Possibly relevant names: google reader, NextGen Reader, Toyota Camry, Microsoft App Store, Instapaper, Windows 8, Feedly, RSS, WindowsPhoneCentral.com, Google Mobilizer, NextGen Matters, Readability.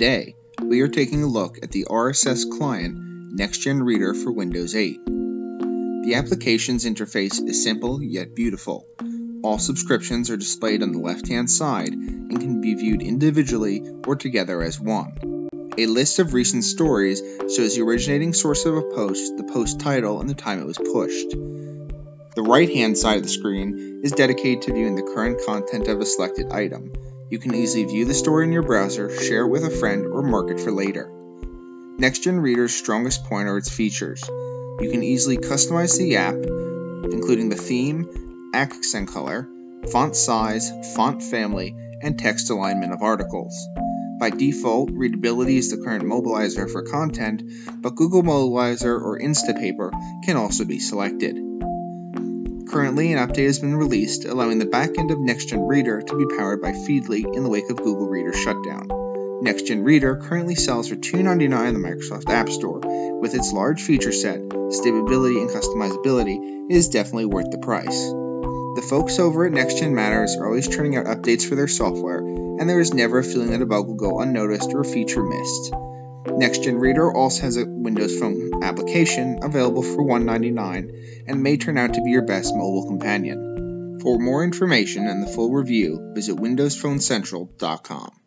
Today, we are taking a look at the RSS client NextGen Reader for Windows 8. The application's interface is simple yet beautiful. All subscriptions are displayed on the left-hand side and can be viewed individually or together as one. A list of recent stories shows the originating source of a post, the post title, and the time it was pushed. The right-hand side of the screen is dedicated to viewing the current content of a selected item. You can easily view the story in your browser, share it with a friend, or mark it for later. NextGen Reader's strongest point are its features. You can easily customize the app, including the theme, accent color, font size, font family, and text alignment of articles. By default, Readability is the current mobilizer for content, but Google Mobilizer or Instapaper can also be selected. Currently, an update has been released, allowing the back end of NextGen Reader to be powered by Feedly in the wake of Google Reader shutdown. NextGen Reader currently sells for $2.99 in the Microsoft App Store. With its large feature set, stability, and customizability, it is definitely worth the price. The folks over at NextGen Matters are always churning out updates for their software, and there is never a feeling that a bug will go unnoticed or a feature missed. NextGen Reader also has a Windows Phone application available for $1.99 and may turn out to be your best mobile companion. For more information and the full review, visit WindowsPhoneCentral.com.